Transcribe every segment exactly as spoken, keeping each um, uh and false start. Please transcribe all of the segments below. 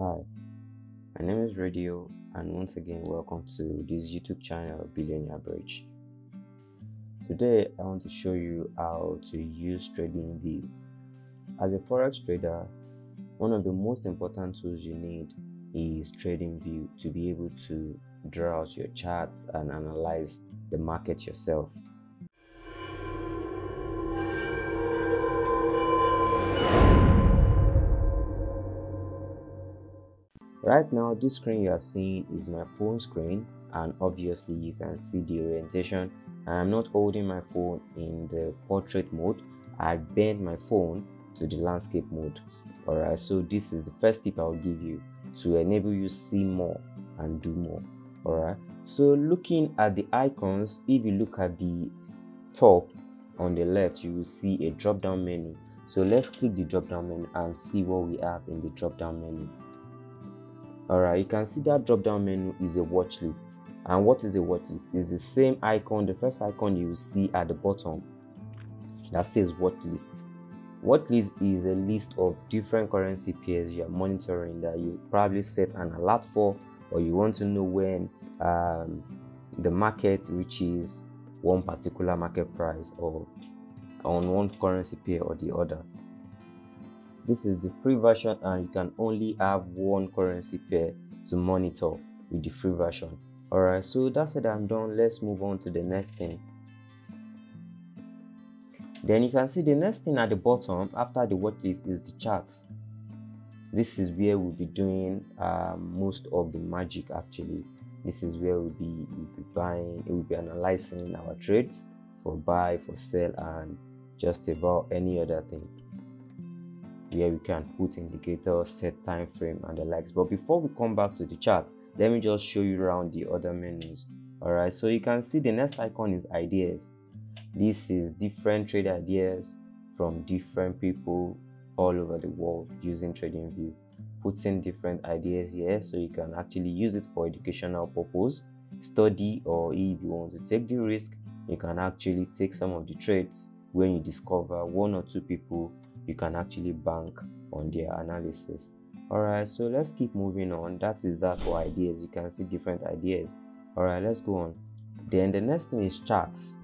Hi, my name is Radyo, and once again welcome to this YouTube channel, Billionaire Bridge. Today I want to show you how to use TradingView. As a forex trader, one of the most important tools you need is TradingView to be able to draw out your charts and analyze the market yourself. Right now, this screen you are seeing is my phone screen, and obviously you can see the orientation. I'm not holding my phone in the portrait mode. I bent my phone to the landscape mode. Alright, so this is the first tip I'll give you to enable you to see more and do more. Alright, so looking at the icons, if you look at the top on the left, you will see a drop down menu. So let's click the drop down menu and see what we have in the drop down menu. Alright, you can see that drop down menu is a watch list. And what is a watch list? It's the same icon, the first icon you see at the bottom that says watch list. Watch list is a list of different currency pairs you are monitoring that you probably set an alert for, or you want to know when um, the market reaches one particular market price or on one currency pair or the other. This is the free version, and you can only have one currency pair to monitor with the free version. Alright, so that's it, I'm done. Let's move on to the next thing. Then you can see the next thing at the bottom after the watch list is the charts. This is where we'll be doing uh, most of the magic actually. This is where we'll be, we'll be buying, we'll be analyzing our trades for buy, for sell, and just about any other thing. Here we can put indicators, set time frame, and the likes. But before we come back to the chart, let me just show you around the other menus. Alright, so you can see the next icon is ideas. This is different trade ideas from different people all over the world using TradingView. Putting different ideas here so you can actually use it for educational purpose, study, or if you want to take the risk, you can actually take some of the trades. When you discover one or two people, you can actually bank on their analysis. Alright, so let's keep moving on. That is that for ideas. You can see different ideas. Alright, let's go on. Then the next thing is charts.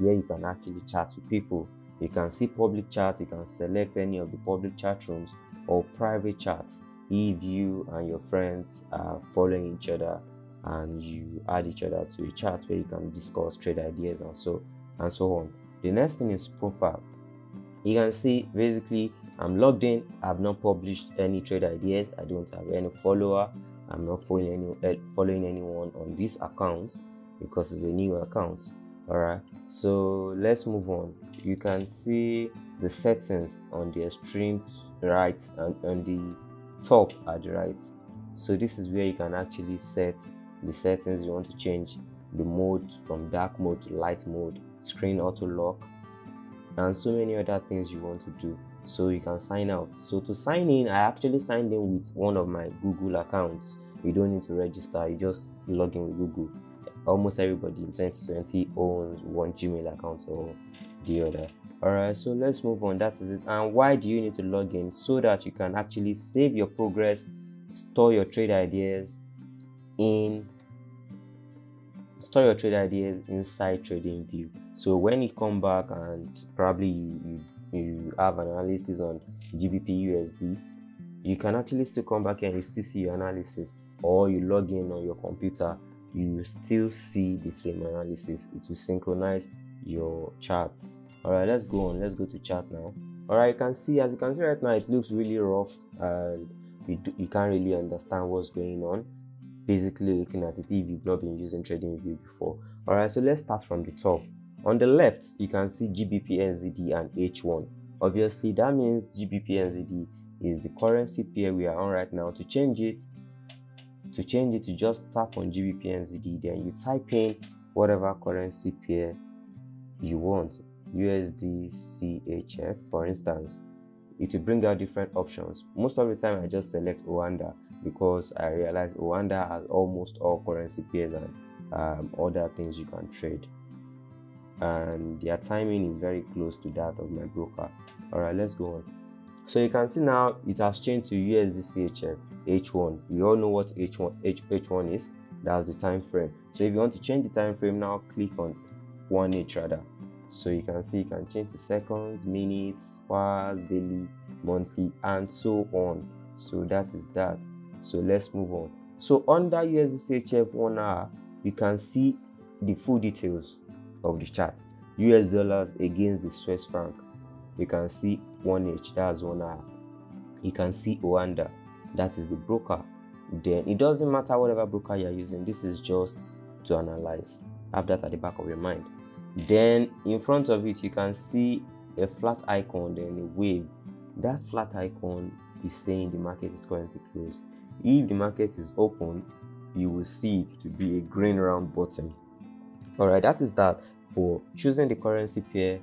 Here you can actually chat with people. You can see public charts. You can select any of the public chat rooms or private chats. If you and your friends are following each other and you add each other to a chat where you can discuss trade ideas and so and so on. The next thing is profile. You can see basically I'm logged in, I've not published any trade ideas, I don't have any follower, I'm not following, any, following anyone on this account because it's a new account. Alright, so let's move on. You can see the settings on the extreme right and on the top at the right. So this is where you can actually set the settings you want to change, the mode from dark mode to light mode, screen auto lock, and so many other things you want to do. So you can sign out. So to sign in, I actually signed in with one of my Google accounts. You don't need to register, you just log in with Google. Almost everybody in twenty twenty owns one Gmail account or the other. Alright, so let's move on. That is it. And why do you need to log in? So that you can actually save your progress, store your trade ideas in store your trade ideas inside TradingView. So when you come back and probably you, you, you have an analysis on G B P U S D, you can actually still come back and you still see your analysis, or you log in on your computer, you still see the same analysis. It will synchronize your charts. Alright, let's go on. Let's go to chart now. Alright, you can see, as you can see right now, it looks really rough and you, do, you can't really understand what's going on. Basically looking at it if you've not been using TradingView before. Alright, so let's start from the top. On the left, you can see G B P N Z D and H one. Obviously, that means G B P N Z D is the currency pair we are on right now. To change it, to change it, you just tap on G B P N Z D, then you type in whatever currency pair you want. U S D C H F, for instance. It will bring out different options. Most of the time, I just select Oanda, because I realized Oanda has almost all currency pairs and um, other things you can trade, and their timing is very close to that of my broker. Alright, let's go on. So you can see now it has changed to U S D C H F H one. We all know what H one H one is. That's the time frame. So if you want to change the time frame now, click on one H rather. So you can see you can change to seconds, minutes, hours, daily, monthly, and so on. So that is that. So let's move on. So under U S D C H F one hour, you can see the full details of the chart. U S dollars against the Swiss franc. You can see one H, that's one hour. You can see Oanda, that is the broker. Then it doesn't matter whatever broker you're using, this is just to analyze. Have that at the back of your mind. Then in front of it, you can see a flat icon, then a wave. That flat icon is saying the market is currently closed. If the market is open, you will see it to be a green round button. All right, that is that for choosing the currency pair,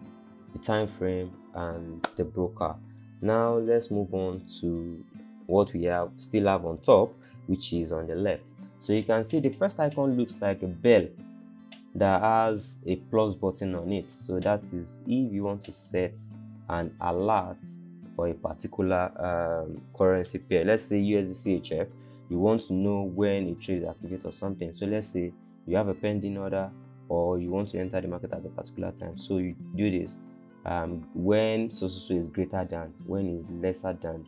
the time frame, and the broker. Now let's move on to what we have still have on top, which is on the left. So you can see the first icon looks like a bell that has a plus button on it. So that is if you want to set an alert for a particular um, currency pair. Let's say U S D C H F, you want to know when a trade is activated or something. So let's say you have a pending order or you want to enter the market at a particular time. So you do this um, when so, so, so is greater than, when is lesser than,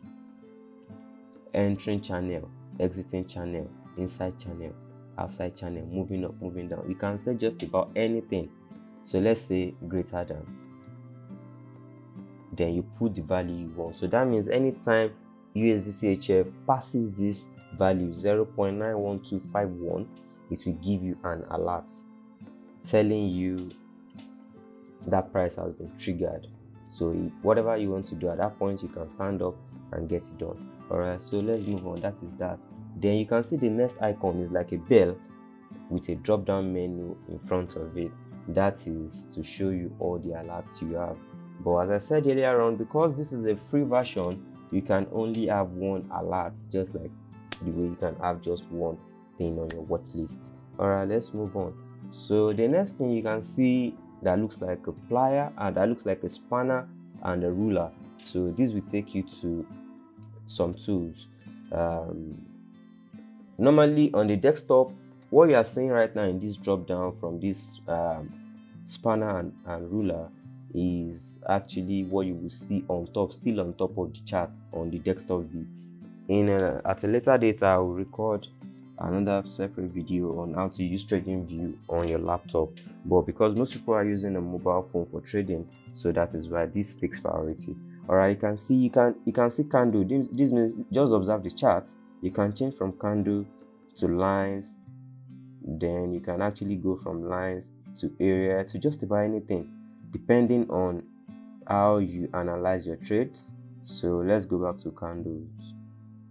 entering channel, exiting channel, inside channel, outside channel, moving up, moving down. You can say just about anything. So let's say greater than, then you put the value you want. So that means anytime U S D C H F passes this value zero point nine one two five one, it will give you an alert telling you that price has been triggered. So whatever you want to do at that point, you can stand up and get it done. All right, so let's move on. That is that. Then you can see the next icon is like a bell with a drop down menu in front of it. That is to show you all the alerts you have. But as I said earlier on, because this is a free version, you can only have one alert, just like the way you can have just one thing on your watch list. All right, let's move on. So the next thing you can see that looks like a plier and that looks like a spanner and a ruler. So this will take you to some tools. Um, normally on the desktop, what you are seeing right now in this drop down from this um, spanner and, and ruler is actually what you will see on top, still on top of the chart on the desktop view. In a, at a later date, I will record another separate video on how to use TradingView on your laptop, but because most people are using a mobile phone for trading, so that is why this takes priority. All right, you can see you can you can see candle. This, this means just observe the chart. You can change from candle to lines, then you can actually go from lines to area to just about anything, depending on how you analyze your trades. So let's go back to candles.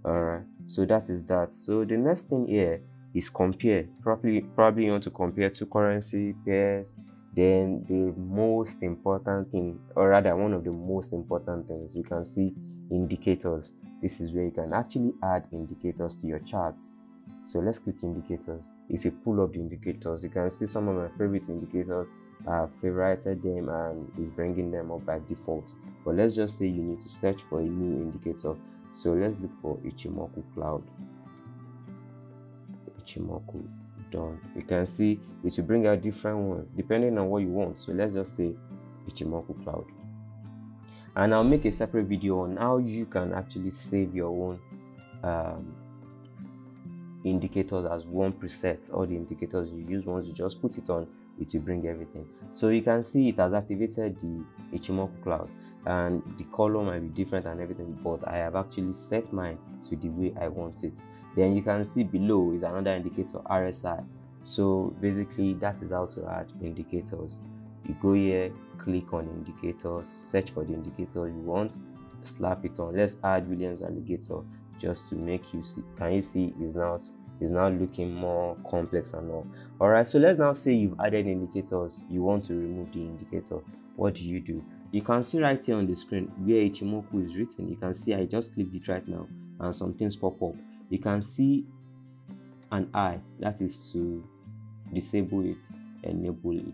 All right, so that is that. So the next thing here is compare. Probably probably you want to compare two currency pairs. Then the most important thing, or rather one of the most important things, you can see indicators. This is where you can actually add indicators to your charts. So let's click indicators. If you pull up the indicators, you can see some of my favorite indicators. I've favorited them and it's bringing them up by default. But let's just say you need to search for a new indicator. So let's look for Ichimoku cloud. Ichimoku, done. You can see it will bring out different ones depending on what you want. So let's just say Ichimoku cloud. And I'll make a separate video on how you can actually save your own um, indicators as one preset. All the indicators you use, once you just put it on, it will bring everything. So you can see it has activated the Ichimoku cloud, and the color might be different and everything, but I have actually set mine to the way I want it. Then you can see below is another indicator, R S I. So basically that is how to add indicators. You go here, click on indicators, search for the indicator you want, slap it on. Let's add Williams alligator just to make you see. Can you see it's not is now looking more complex and all. All right, so let's now say you've added indicators, you want to remove the indicator. What do you do? You can see right here on the screen where Ichimoku is written. You can see I just clicked it right now and some things pop up. You can see an eye, that is to disable it, enable it.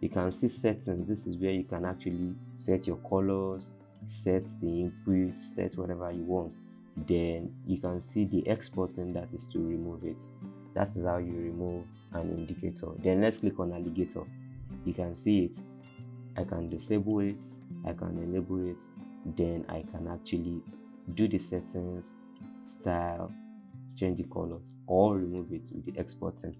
You can see settings. This is where you can actually set your colors, set the input, set whatever you want, then you can see the exporting that is to remove it. That is how you remove an indicator. Then let's click on alligator. You can see it. I can disable it, I can enable it, then I can actually do the settings, style, change the colors, or remove it with the exporting.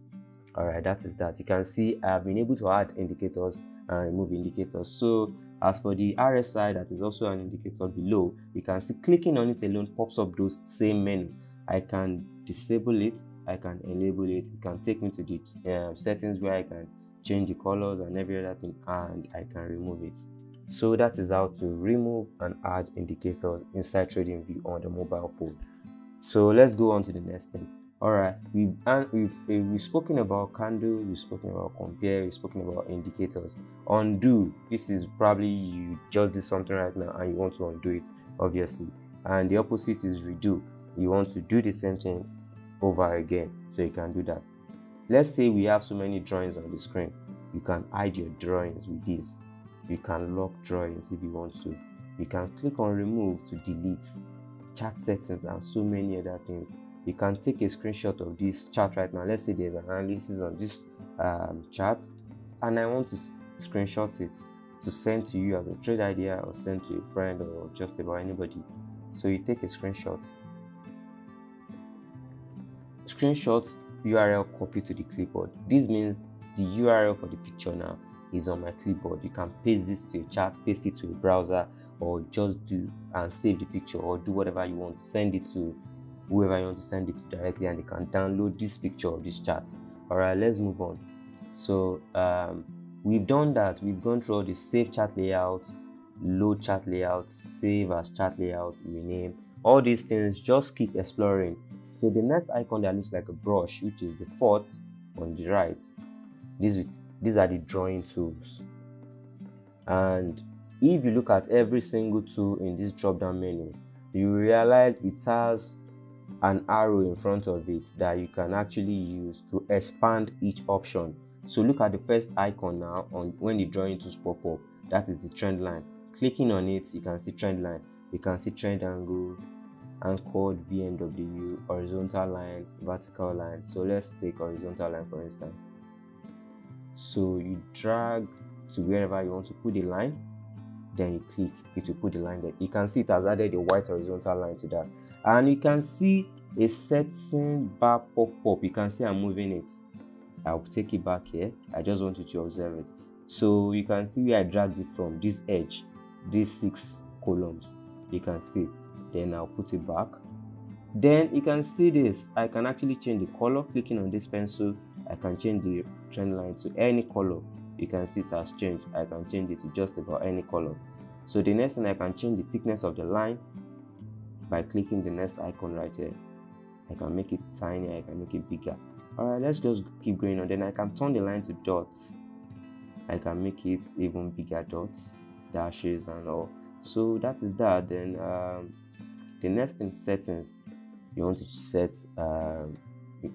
Alright, that is that. You can see I've been able to add indicators and remove indicators. So as for the R S I, that is also an indicator below, you can see clicking on it alone pops up those same menu. I can disable it, I can enable it, it can take me to the uh, settings where I can change the colors and every other thing, and I can remove it. So that is how to remove and add indicators inside TradingView on the mobile phone. So let's go on to the next thing. All right, we've, and we've, we've spoken about candles, we've spoken about compare, we've spoken about indicators. Undo, this is probably you just did something right now and you want to undo it, obviously. And the opposite is redo. You want to do the same thing over again, so you can do that. Let's say we have so many drawings on the screen. You can hide your drawings with this. You can lock drawings if you want to. You can click on remove to delete chart settings and so many other things. You can take a screenshot of this chart right now. Let's say there's an analysis on this um, chart, and I want to screenshot it to send to you as a trade idea or send to a friend or just about anybody. So you take a screenshot. Screenshot U R L copy to the clipboard. This means the U R L for the picture now is on my clipboard. You can paste this to a chart, paste it to a browser, or just do and save the picture, or do whatever you want, send it to whoever you want to send it to directly, and they can download this picture of this chart. All right, let's move on. So um, we've done that. We've gone through all the save chart layout, load chart layout, save as chart layout, rename, all these things. Just keep exploring. So the next icon that looks like a brush, which is the fourth on the right, these, with, these are the drawing tools. And if you look at every single tool in this drop-down menu, you realize it has an arrow in front of it that you can actually use to expand each option. So look at the first icon now on when the drawing tools pop up. That is the trend line. Clicking on it, you can see trend line, you can see trend angle, anchored V M W, horizontal line, vertical line. So let's take horizontal line for instance. So you drag to wherever you want to put the line, then you click it to put the line there. You can see it has added a white horizontal line to that, and you can see a setting bar pop up. You can see I'm moving it. I'll take it back here. I just want you to observe it. So you can see where I dragged it from, this edge, these six columns. You can see. Then I'll put it back. Then you can see this. I can actually change the color. Clicking on this pencil, I can change the trend line to any color. You can see it has changed. I can change it to just about any color. So the next thing, I can change the thickness of the line by clicking the next icon right here. I can make it tinier, I can make it bigger. All right, let's just keep going on. Then I can turn the line to dots. I can make it even bigger dots, dashes and all. So that is that. Then um, the next thing, settings. You want to set um,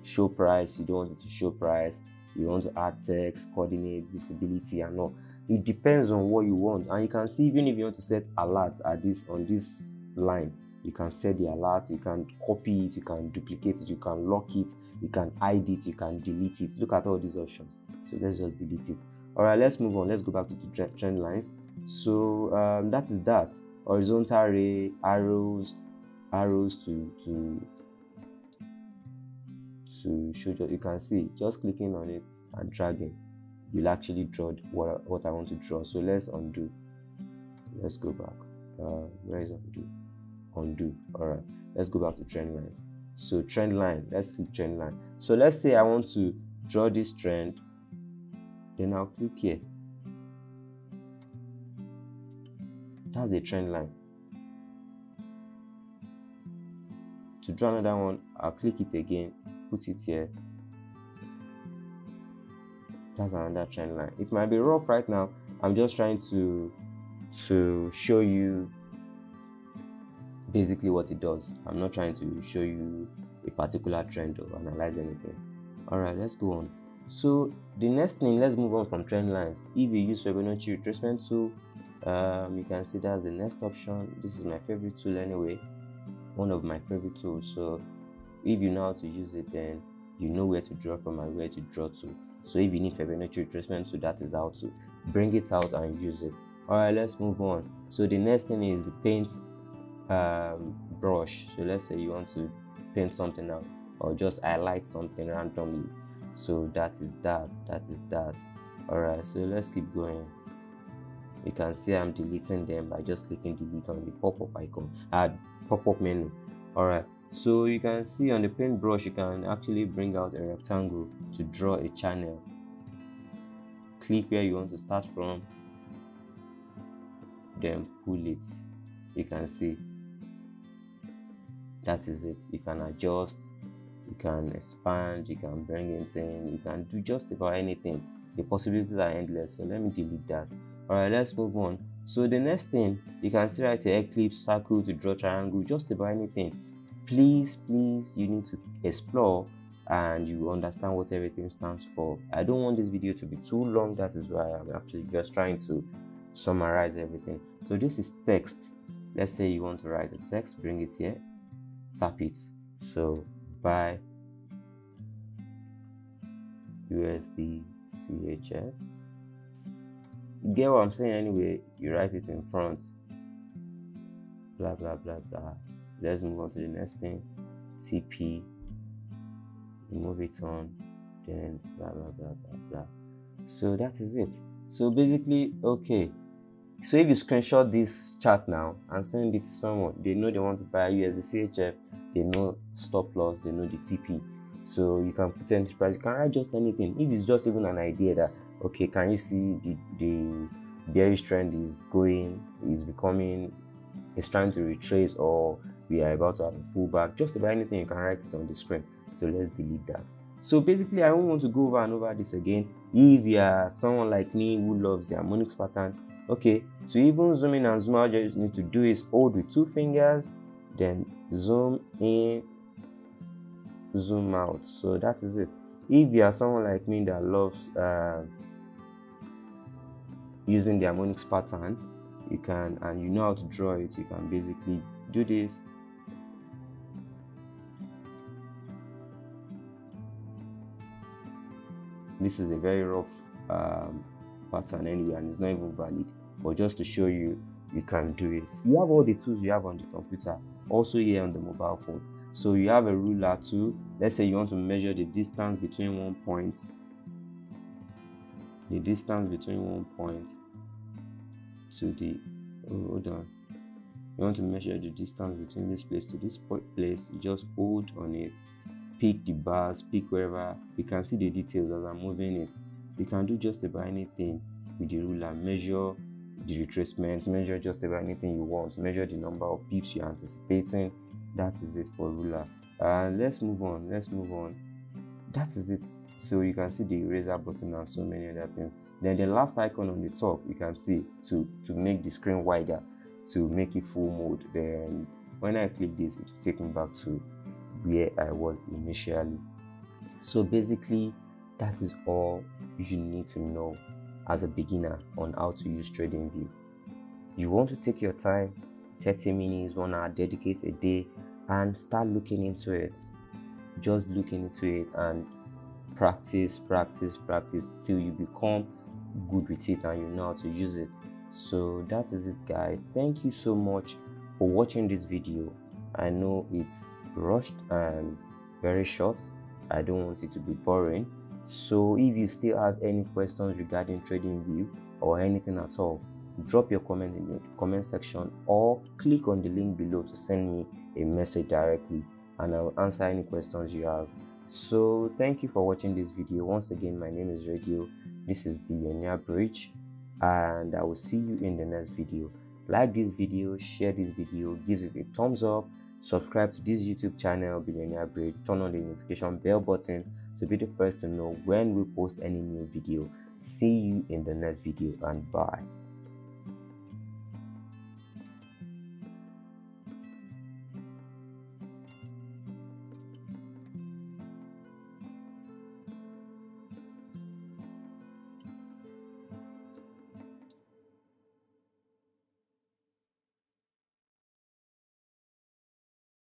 show price, you don't want it to show price, you want to add text, coordinate, visibility and all. It depends on what you want. And you can see, even if you want to set alert at this on this line, you can set the alert, you can copy it, you can duplicate it, you can lock it, you can hide it, you can delete it. Look at all these options. So let's just delete it. All right, let's move on. Let's go back to the trend lines. So um, that is that. Horizontal array, arrows, arrows to to to show you. You can see just clicking on it and dragging will actually draw what, what I want to draw. So let's undo. Let's go back. Uh, where is undo? Undo. All right. Let's go back to trend lines. So trend line. Let's click trend line. So let's say I want to draw this trend. Then I'll click here. That's a trend line. To draw another one, I'll click it again, put it here. That's another trend line. It might be rough right now. I'm just trying to to show you basically what it does. I'm not trying to show you a particular trend or analyze anything. All right, let's go on. So the next thing, let's move on from trend lines. If you use Fibonacci retracement tool, Um, you can see that's the next option. This is my favorite tool anyway, one of my favorite tools. So if you know how to use it, then you know where to draw from and where to draw to. So if you need Fibonacci retracement, so that is how to bring it out and use it. All right, let's move on. So the next thing is the paint um, brush. So let's say you want to paint something out or just highlight something randomly. So that is that, that is that. All right, so let's keep going. You can see I'm deleting them by just clicking delete on the pop-up icon, uh, pop-up menu. All right, so you can see on the paintbrush, you can actually bring out a rectangle to draw a channel. Click where you want to start from, then pull it. You can see that is it. You can adjust, you can expand, you can bring it in, you can do just about anything. The possibilities are endless. So let me delete that. All right, let's move on. So the next thing, you can see right here, ellipse, circle to draw triangle, just about anything. Please, please, you need to explore and you understand what everything stands for. I don't want this video to be too long. That is why I'm actually just trying to summarize everything. So this is text. Let's say you want to write a text, bring it here, tap it. So buy U S D C H F. You get what I'm saying? Anyway, you write it in front, blah blah blah blah. Let's move on to the next thing. T P, you move it on, then blah blah blah blah blah. So that is it. So basically, okay, so if you screenshot this chart now and send it to someone, they know they want to buy U S D C H F, they know stop loss, they know the T P. So you can put enterprise, you can write just anything. If it's just even an idea that, okay, can you see the, the bearish trend is going, is becoming, is trying to retrace, or we are about to have a pullback, just about anything, you can write it on the screen. So let's delete that. So basically, I don't want to go over and over this again. If you are someone like me who loves the harmonics pattern, okay, so even zoom in and zoom out, you just need to do is hold with two fingers, then zoom in, zoom out. So that is it. If you are someone like me that loves uh, using the harmonics pattern, you can, and you know how to draw it, you can basically do this. This is a very rough um, pattern anyway, and it's not even valid, but just to show you, you can do it. You have all the tools you have on the computer, also here on the mobile phone. So you have a ruler too. Let's say you want to measure the distance between one point, the distance between one point to the, oh, hold on, you want to measure the distance between this place to this place, you just hold on it, pick the bars, pick wherever. You can see the details as I'm moving it. You can do just about anything with the ruler. Measure the retracement, measure just about anything you want, measure the number of pips you're anticipating. That is it for ruler. And uh, let's move on, let's move on. That is it. So you can see the eraser button and so many other things. Then the last icon on the top, you can see to to make the screen wider, to make it full mode. Then when I click this, it will take me back to where I was initially. So basically, that is all you need to know as a beginner on how to use TradingView. You want to take your time, thirty minutes, one hour, dedicate a day and start looking into it. Just look into it and practice, practice, practice till you become good with it and you know how to use it. So that is it, guys. Thank you so much for watching this video. I know it's rushed and very short. I don't want it to be boring. So if you still have any questions regarding TradingView or anything at all, drop your comment in the comment section or click on the link below to send me a message directly, and I'll answer any questions you have. So thank you for watching this video once again. My name is Radyo. This is Billionaire Bridge, and I will see you in the next video. Like this video, share this video, give it a thumbs up, subscribe to this YouTube channel, Billionaire Bridge, turn on the notification bell button to be the first to know when we post any new video. See you in the next video, and bye.